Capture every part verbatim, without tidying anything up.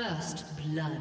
First blood.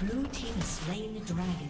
Blue team has slain the dragon.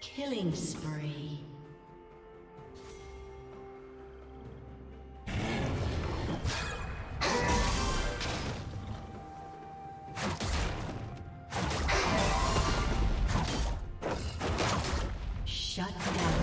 Killing spree. Shut down.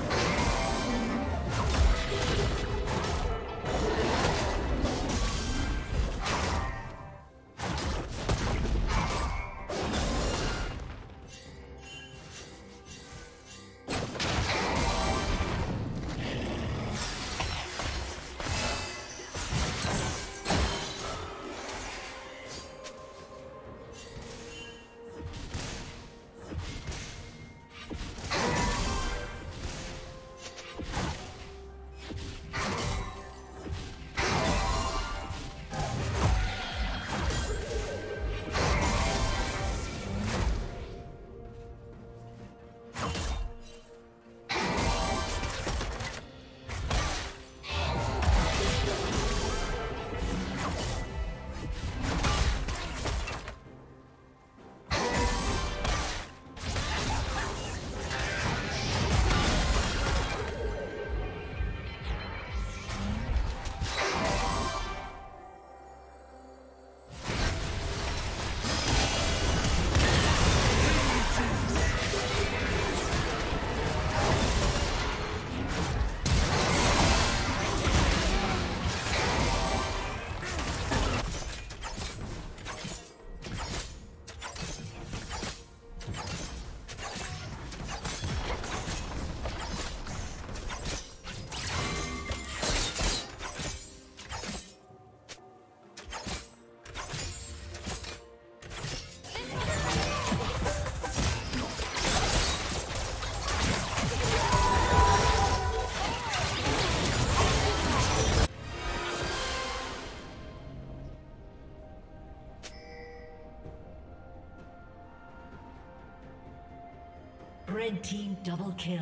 Red team double kill.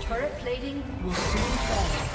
Turret plating will soon fall.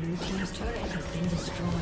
Blue team's turret has been destroyed.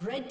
Red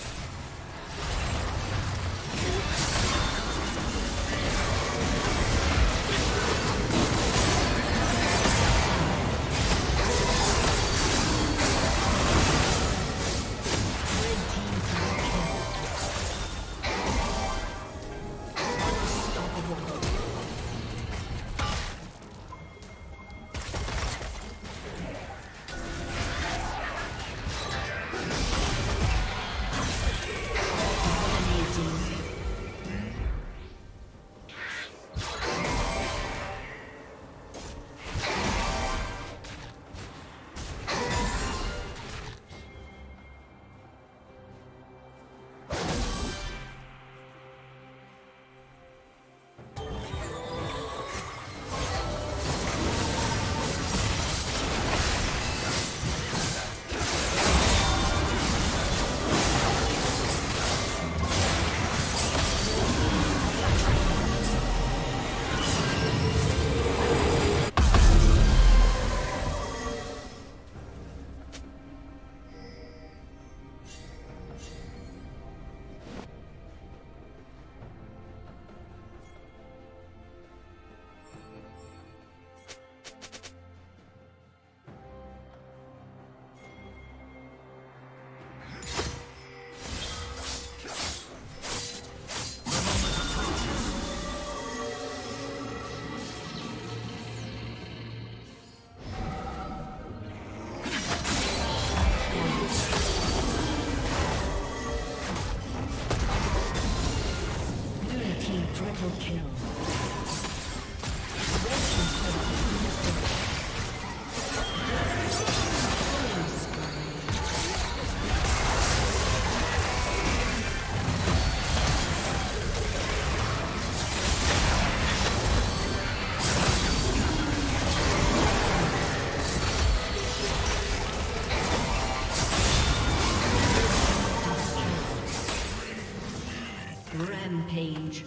Rampage.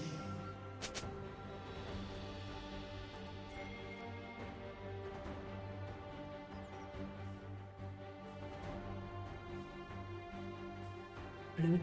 Blue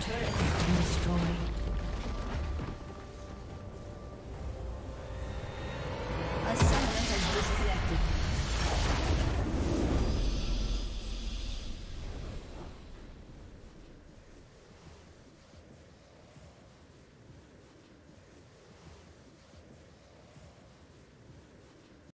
turret has been destroyed.